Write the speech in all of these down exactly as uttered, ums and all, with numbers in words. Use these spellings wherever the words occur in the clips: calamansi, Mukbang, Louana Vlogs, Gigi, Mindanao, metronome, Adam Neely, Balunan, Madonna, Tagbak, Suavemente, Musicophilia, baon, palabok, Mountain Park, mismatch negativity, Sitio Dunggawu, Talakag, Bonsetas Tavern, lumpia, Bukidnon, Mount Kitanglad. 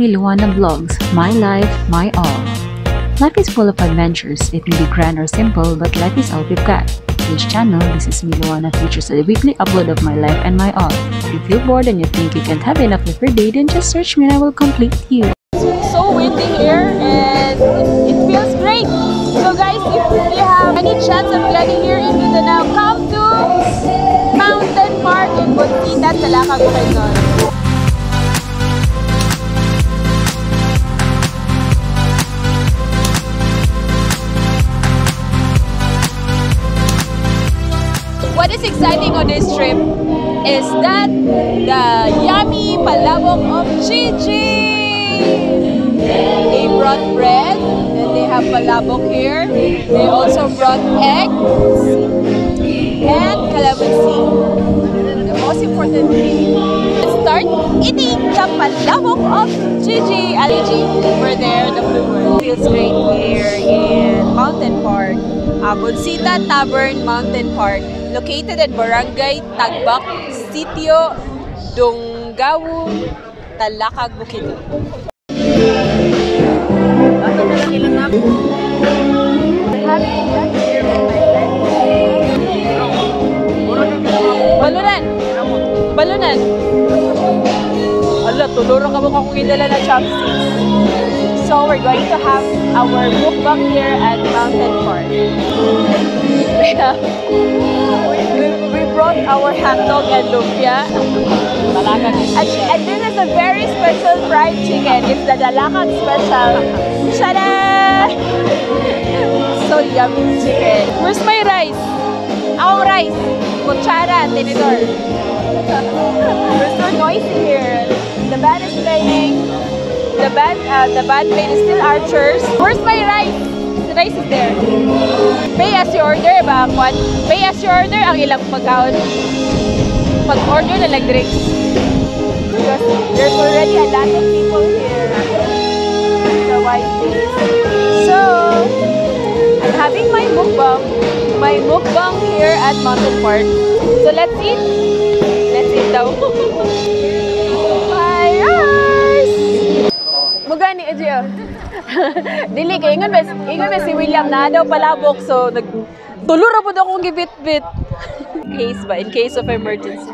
me Louana Vlogs, my life, my all. Life is full of adventures. It may be grand or simple, but life is all we've got. This channel, this is me Louana, features a weekly upload of my life and my all. If you feel bored and you think you can't have enough of your day, then just search me and I will complete you. It's so windy here and it feels great. So guys, if you have any chance of getting here in Mindanao, come to Mountain Park in Bonsetas, Talakag, Bukidnon. What is exciting on this trip is that the yummy palabok of Gigi! They brought bread, then they have palabok here. They also brought eggs and calamansi. The most important thing is start eating the palabok of Gigi! Gigi, we're there in the blue world. Feels great here in Mountain Park. Bonsetas Tavern, Mountain Park, located at Barangay Tagbak, Sitio Dunggawu, Talakag, Bukidnon. Balunan! Balunan! Ala, tuluro ka mo kung idala na chopsticks. So we're going to have our mukbang here at Mountain Park. We, have, we, we brought our hotdog and lumpia. And, and this is a very special fried chicken. It's the Talakag special. Tada! So yummy chicken. Where's my rice? Our rice. Kuchara, tinidor. We're so noisy here. The band is playing. The bad, uh, the bad maid is still archers. Where's my rice? The rice is there. Pay as you order, ba? Kwan? Pay as you order, ang ilang pag-out. Pag-order na lang drinks. Because there's already a lot of people here. The white face. So, I'm having my mukbang. My mukbang here at Mountain Park. So, let's eat. Let's eat daw. Magani aja ya. Dili kay ingon ba ingon ba si William na daw palabok so nagtuluro po daw kung gibit-bit. Case ba in case of emergency.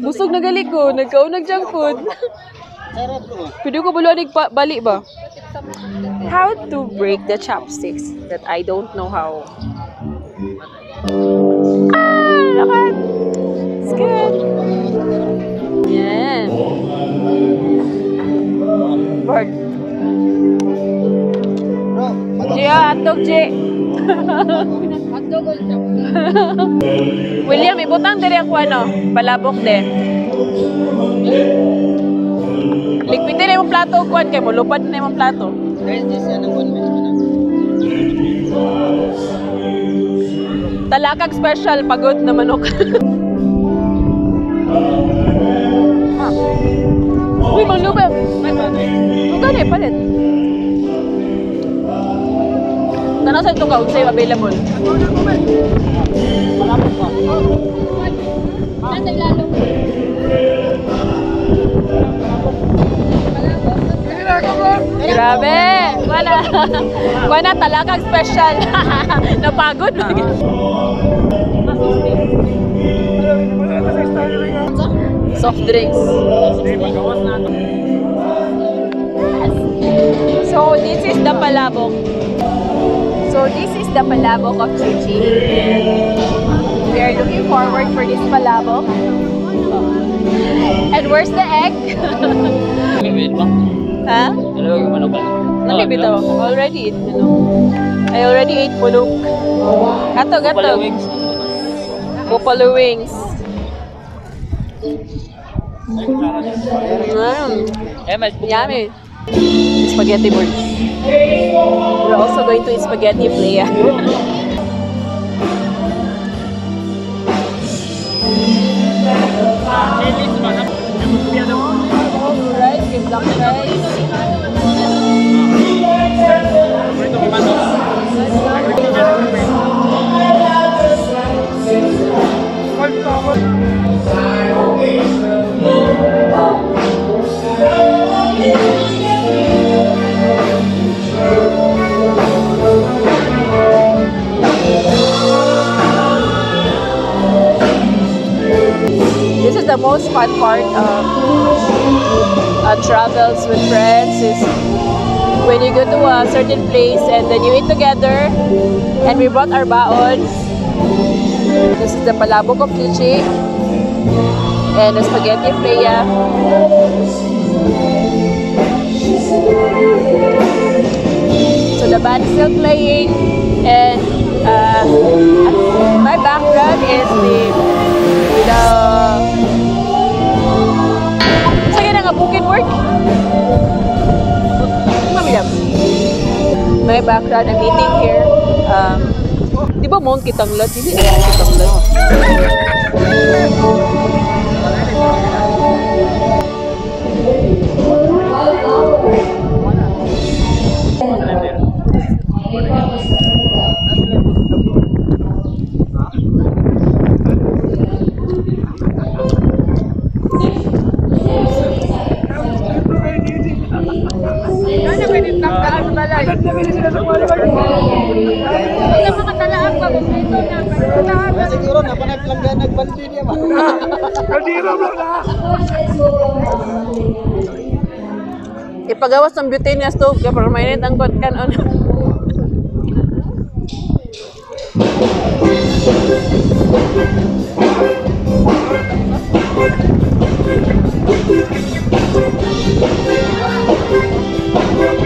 Busog na gali ko, nagkaunag junk food. Pwede ko bulo nig balik ba? How to break the chopsticks that I don't know how. Ah, look at. It's good. Yeah. Bird. Gia, hotdog, Gia. Hotdog also. William, ibutang diri ang kuwano. Palabok de. Ligpit na yung plato o kuwan. Kaya mo, lupad na yung plato. Talakag special, pagod na manok. Uy, maglube! Magkano eh, palit. Tanaw sa'yo itong kautsay, available. Malapit ba? Nasa ilalo. Grabe! Kuha na. Kuha na, Talakag special. Napagod. Soft drinks. Yes. So this is the palabok. So this is the palabok of Gigi. We are looking forward for this palabok. And where's the egg? Huh? Nalibitaw ako. Already ate manok. I already ate manok. Gato gato. Gopalo wings. Mm. Yummy. Spaghetti board. We're also going to eat spaghetti playa. Rice. I the most fun part of uh, travels with friends is when you go to a certain place and then you eat together. And we brought our baons. This is the palabok of Gigi and the spaghetti playa. So the band is still playing, and uh, my background is the the. So yun nga bukid work. My background, I'm eating here. Um, di ba Mount Kitanglad? Di ba Mount Kitanglad? Ipagawas ng butane nga stove kaya para mainit ang kot kanon.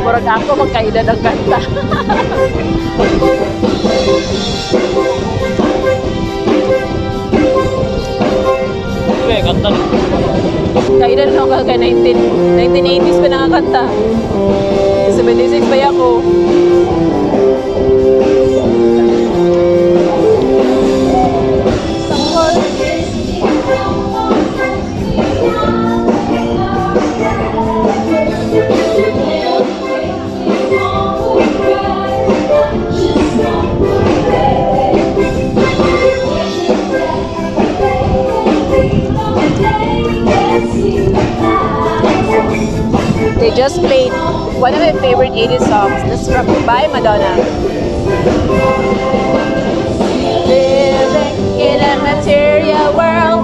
Murag ako magkaedad ang kanta. Kanta. Kailan ako kagaya nineteen eighties pa nakakanta. seventy-six pa ako. They just played one of my favorite eighties songs. This is from by Madonna. Living in a material world.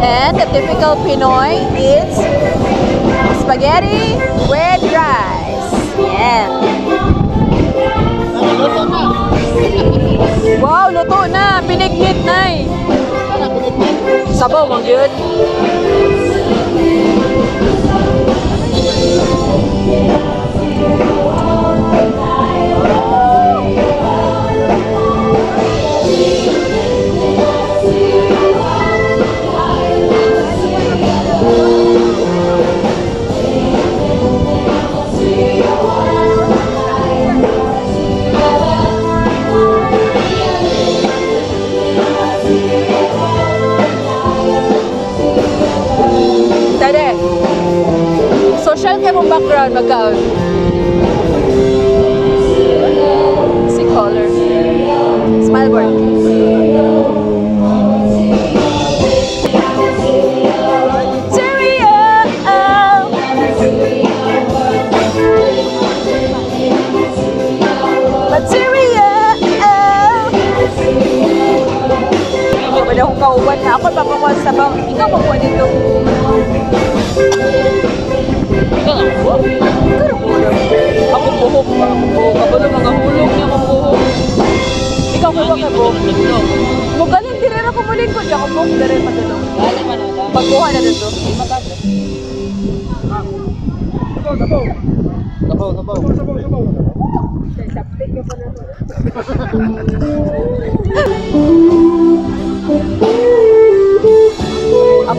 And the typical Pinoy is spaghetti with rice. Yeah. Wow, luto na, pinignit na. Sabaw mang yun. Social kaya mong background magkaon. Sige. color. Smileboard. Material. Material. Wala akong kauban na ako. Papakawal sa bang. Ikaw makuha nito. Ikaw ang buhok. Ikaw ang buhok. Ako buhok. Ako na mga hulog niya. Ako buhok. Ikaw buhok na buhok. Magaling din rin ako muling ko. Di ako buhok na rin matulog. Pagkuha na dito. Sabaw, sabaw. Sabaw, sabaw. Sabaw, sabaw. Saptik ka pa na. Ang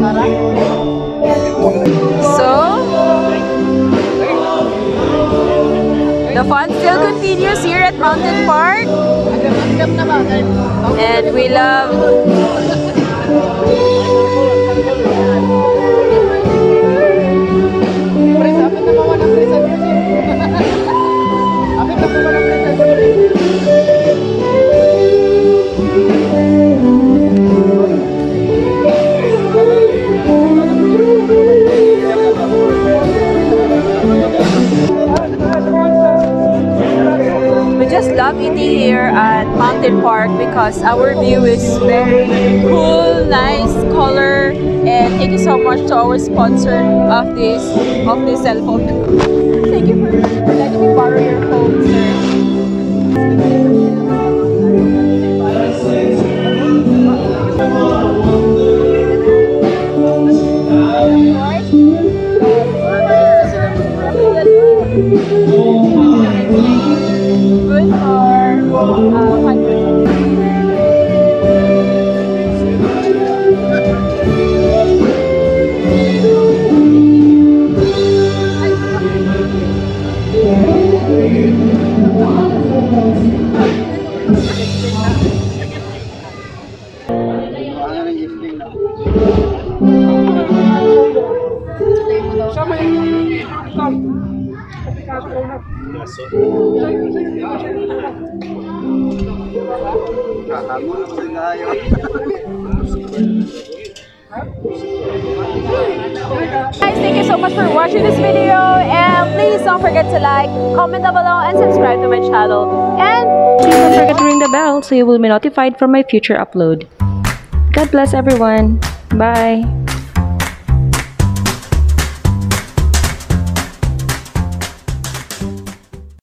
Tara. So, the fun still continues here at Mountain Park. And we love eating here at Mountain Park because our view is very cool, nice, color, and thank you so much to our sponsor of this of this cell phone. Thank you for letting me borrow your phone, sir. Good for uh, guys, thank you so much for watching this video, and please don't forget to like, comment down below, and subscribe to my channel, and please don't forget to ring the bell so you will be notified from my future upload. God bless everyone. Bye.